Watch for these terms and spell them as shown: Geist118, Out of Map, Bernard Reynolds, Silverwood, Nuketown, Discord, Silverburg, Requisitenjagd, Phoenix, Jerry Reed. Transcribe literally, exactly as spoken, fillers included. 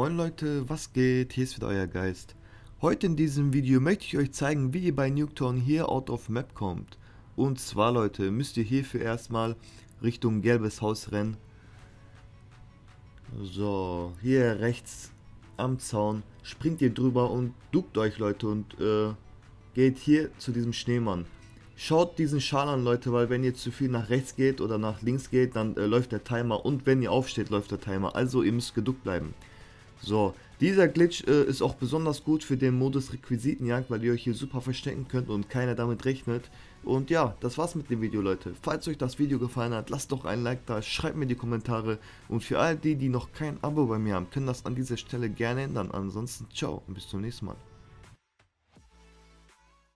Moin Leute, was geht? Hier ist wieder euer Geist. Heute in diesem Video möchte ich euch zeigen, wie ihr bei Nuketown hier Out of Map kommt. Und zwar Leute, müsst ihr hierfür erstmal Richtung gelbes Haus rennen. So, hier rechts am Zaun springt ihr drüber und duckt euch Leute und äh, geht hier zu diesem Schneemann. Schaut diesen Schal an Leute, weil wenn ihr zu viel nach rechts geht oder nach links geht, dann äh, läuft der Timer und wenn ihr aufsteht, läuft der Timer. Also ihr müsst geduckt bleiben. So, dieser Glitch äh, ist auch besonders gut für den Modus Requisitenjagd, weil ihr euch hier super verstecken könnt und keiner damit rechnet. Und ja, das war's mit dem Video, Leute. Falls euch das Video gefallen hat, lasst doch ein Like da, schreibt mir die Kommentare. Und für all die, die noch kein Abo bei mir haben, können das an dieser Stelle gerne ändern. Ansonsten, ciao und bis zum nächsten Mal.